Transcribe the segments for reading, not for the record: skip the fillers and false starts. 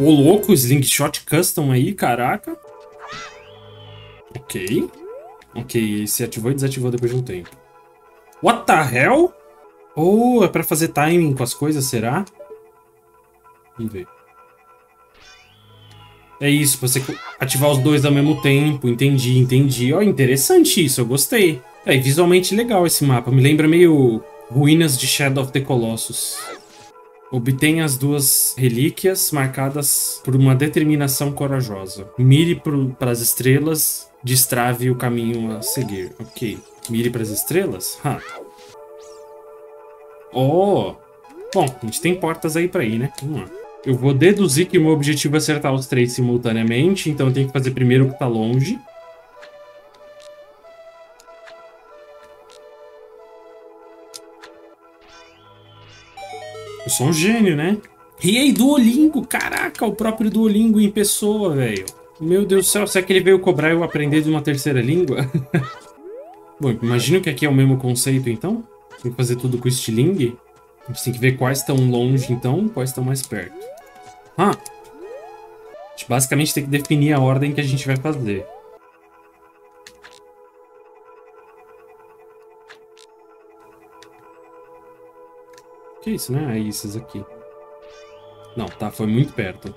Ô louco, Slingshot Custom aí, caraca. Ok. Ok, se ativou e desativou depois de um tempo. What the hell? Oh, é pra fazer timing com as coisas, será? Vamos ver. É isso, pra você ativar os dois ao mesmo tempo. Entendi, entendi. Ó, interessante isso, eu gostei. É visualmente legal esse mapa. Me lembra meio ruínas de Shadow of the Colossus. Obtenha as duas relíquias marcadas por uma determinação corajosa. Mire para as estrelas, destrave o caminho a seguir. Ok. Mire para as estrelas? Ha. Oh! Bom, a gente tem portas aí para ir, né? Vamos lá. Eu vou deduzir que o meu objetivo é acertar os três simultaneamente, então eu tenho que fazer primeiro o que tá longe. Eu sou um gênio, né? E aí, Duolingo! Caraca, o próprio Duolingo em pessoa, velho. Meu Deus do céu, será que ele veio cobrar eu aprender de uma terceira língua? Bom, imagino que aqui é o mesmo conceito, então. Tem que fazer tudo com estilingue. A gente tem que ver quais estão longe, então, quais estão mais perto. Ah! A gente basicamente tem que definir a ordem que a gente vai fazer. Que isso, né? É isso aqui. Não, tá, foi muito perto.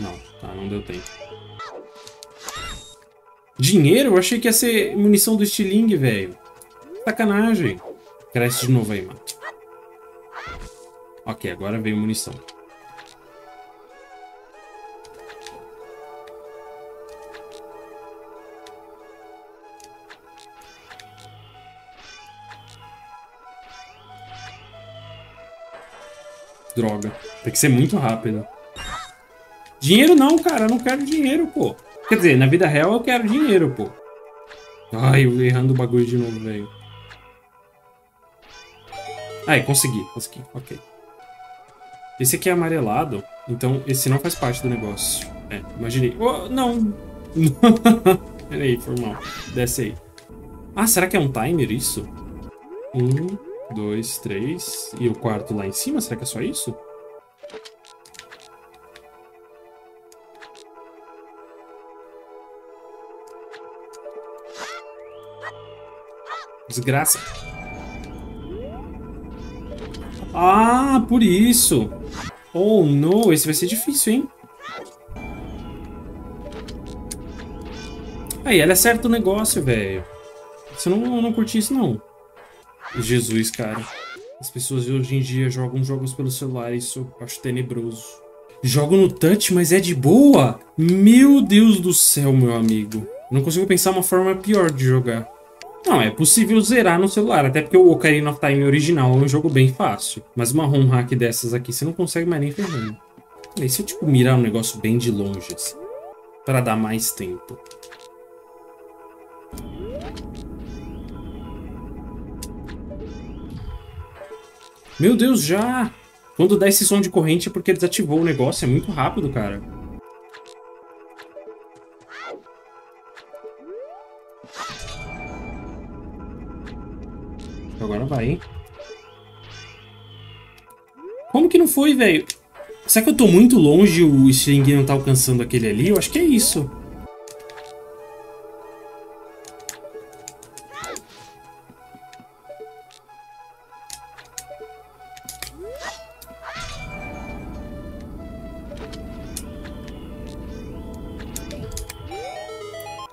Não, tá, não deu tempo. Dinheiro? Eu achei que ia ser munição do estilingue, velho. Sacanagem. Cresce de novo aí, mano. Ok, agora veio munição. Droga. Tem que ser muito rápido. Dinheiro não, cara. Eu não quero dinheiro, pô. Quer dizer, na vida real eu quero dinheiro, pô. Ai, eu errando o bagulho de novo, velho. Ai, consegui, consegui. Ok. Esse aqui é amarelado, então esse não faz parte do negócio. É, imaginei. Oh, não. Pera aí, foi mal. Desce aí. Ah, será que é um timer isso? 1, 2, 3. E o quarto lá em cima? Será que é só isso? Desgraça. Ah, por isso. Oh, não. Esse vai ser difícil, hein? Aí, ela acerta o negócio, velho. Eu não curti isso, não. Jesus, cara. As pessoas hoje em dia jogam jogos pelo celular. Isso eu acho tenebroso. Jogo no touch, mas é de boa? Meu Deus do céu, meu amigo. Não consigo pensar uma forma pior de jogar. Não, é possível zerar no celular, até porque o Ocarina of Time original é um jogo bem fácil. Mas uma ROM hack dessas aqui, você não consegue mais nem ferrando. E se eu, tipo, mirar um negócio bem de longe, assim, pra dar mais tempo? Meu Deus, já! Quando dá esse som de corrente é porque desativou o negócio, é muito rápido, cara. Agora vai, hein? Como que não foi, velho? Será que eu tô muito longe e o estilingue não tá alcançando aquele ali? Eu acho que é isso.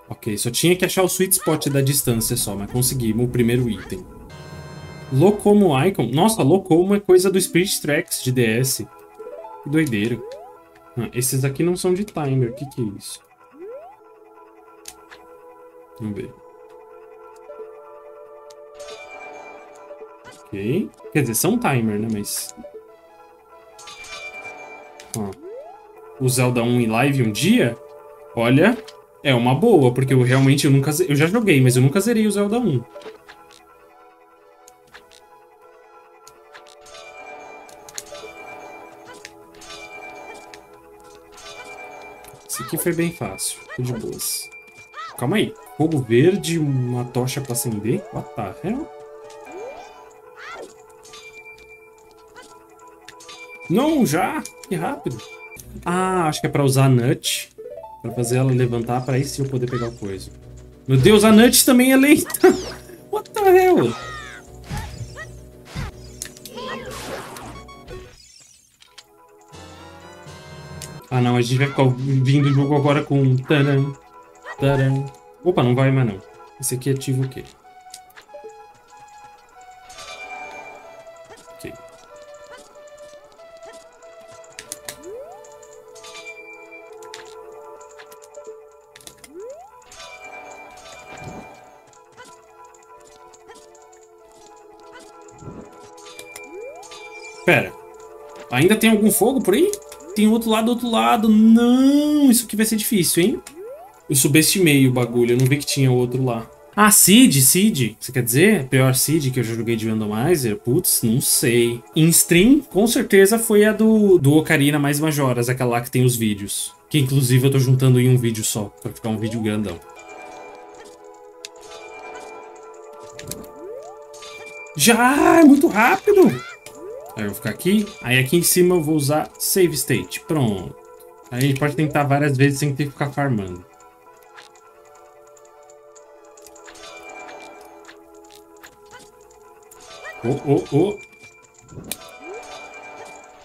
Ok, só tinha que achar o sweet spot da distância só, mas conseguimos o primeiro item. Locomo Icon. Nossa, Locomo é coisa do Spirit Tracks de DS. Que doideira. Ah, esses aqui não são de timer. O que que é isso? Vamos ver. Ok. Quer dizer, são timer, né? Mas... ah. O Zelda 1 em live um dia? Olha, é uma boa. Porque eu realmente... Eu já joguei, mas eu nunca zerei o Zelda 1. Aqui foi bem fácil, foi de boas. Calma aí, fogo verde, uma tocha pra acender. What the hell? Não, já? Que rápido. Ah, acho que é pra usar a Nut. Pra fazer ela levantar, pra aí sim eu poder pegar coisa. Meu Deus, a Nut também é lenta. What the hell? Ah não, a gente vai ficar vindo o jogo agora com... Taran, taran. Opa, não vai mais não. Esse aqui ativa o quê? Ok. Pera. Ainda tem algum fogo por aí? Tem outro lado, outro lado. Não, isso aqui vai ser difícil, hein? Eu subestimei o bagulho, eu não vi que tinha outro lá. Ah, Seed. Você quer dizer? Pior Seed que eu já joguei de Randomizer? Putz, não sei. Em stream, com certeza foi a do Ocarina mais Majora's, aquela lá que tem os vídeos. Que inclusive eu tô juntando em um vídeo só, pra ficar um vídeo grandão. Já, é muito rápido! Aí eu vou ficar aqui, aí aqui em cima eu vou usar Save State, pronto. Aí a gente pode tentar várias vezes sem ter que ficar farmando. Oh.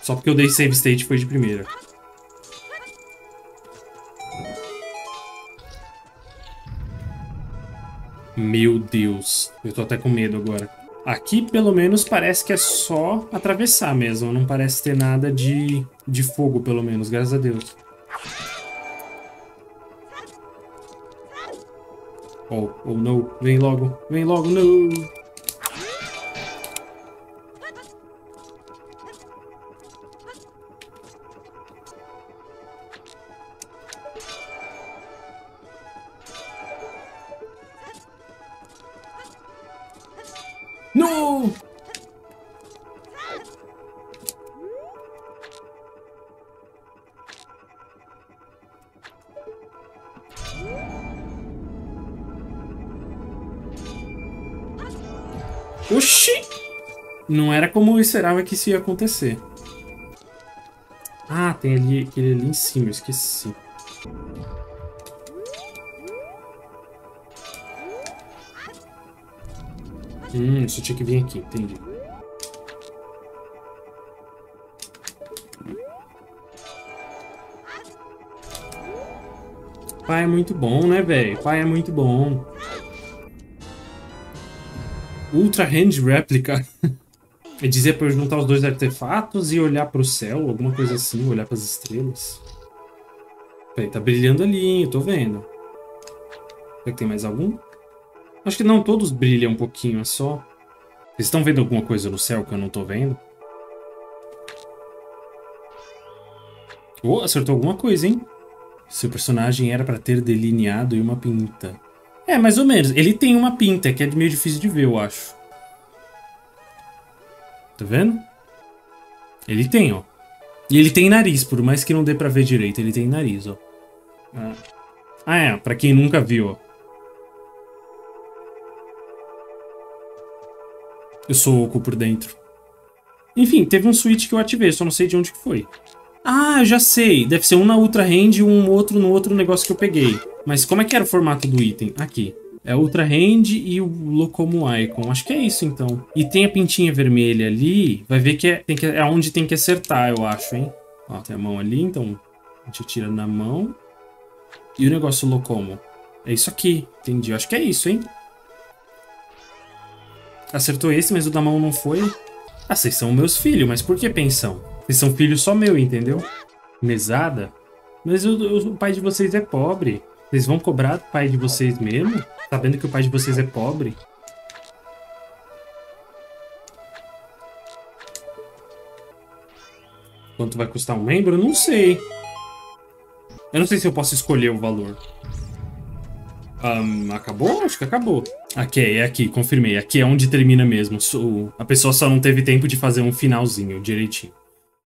Só porque eu dei Save State foi de primeira. Meu Deus, eu tô até com medo agora. Aqui, pelo menos, parece que é só atravessar mesmo. Não parece ter nada de fogo, pelo menos. Graças a Deus. Oh, não. Vem logo. Vem logo, não. Não! Oxi! Não era como eu esperava que isso ia acontecer. Ah, tem ali, aquele ali em cima, eu esqueci. Isso tinha que vir aqui, entendi. Pai é muito bom, né, velho? Pai é muito bom. Ultra Hand Replica. É dizer pra eu juntar os dois artefatos e olhar pro céu, alguma coisa assim, olhar pras estrelas. Peraí, tá brilhando ali, hein? Eu tô vendo. Será que tem mais algum? Acho que não, todos brilham um pouquinho, é só... Vocês estão vendo alguma coisa no céu que eu não tô vendo? Oh, acertou alguma coisa, hein? Seu personagem era pra ter delineado e uma pinta. É, mais ou menos. Ele tem uma pinta, que é meio difícil de ver, eu acho. Tá vendo? Ele tem, ó. E ele tem nariz, por mais que não dê pra ver direito. Ele tem nariz, ó. Ah, é. Pra quem nunca viu, ó. Eu sou oco por dentro. Enfim, teve um switch que eu ativei, só não sei de onde que foi. Ah, eu já sei. Deve ser um na Ultra Hand e um outro no outro negócio que eu peguei. Mas como é que era o formato do item? Aqui. É Ultra Hand e o Locomo Icon. Acho que é isso, então. E tem a pintinha vermelha ali. Vai ver que é onde tem que acertar, eu acho, hein? Ó, tem a mão ali, então a gente atira na mão. E o negócio Locomo. É isso aqui. Entendi. Acho que é isso, hein? Acertou esse, mas o da mão não foi. Ah, vocês são meus filhos, mas por que pensão? Vocês são filhos só meu, entendeu? Mesada? Mas o pai de vocês é pobre. Vocês vão cobrar do pai de vocês mesmo? Sabendo que o pai de vocês é pobre? Quanto vai custar um membro? Não sei. Eu não sei se eu posso escolher o valor. Acabou? Acho que acabou. Aqui, é aqui, confirmei. Aqui é onde termina mesmo. A pessoa só não teve tempo de fazer um finalzinho direitinho.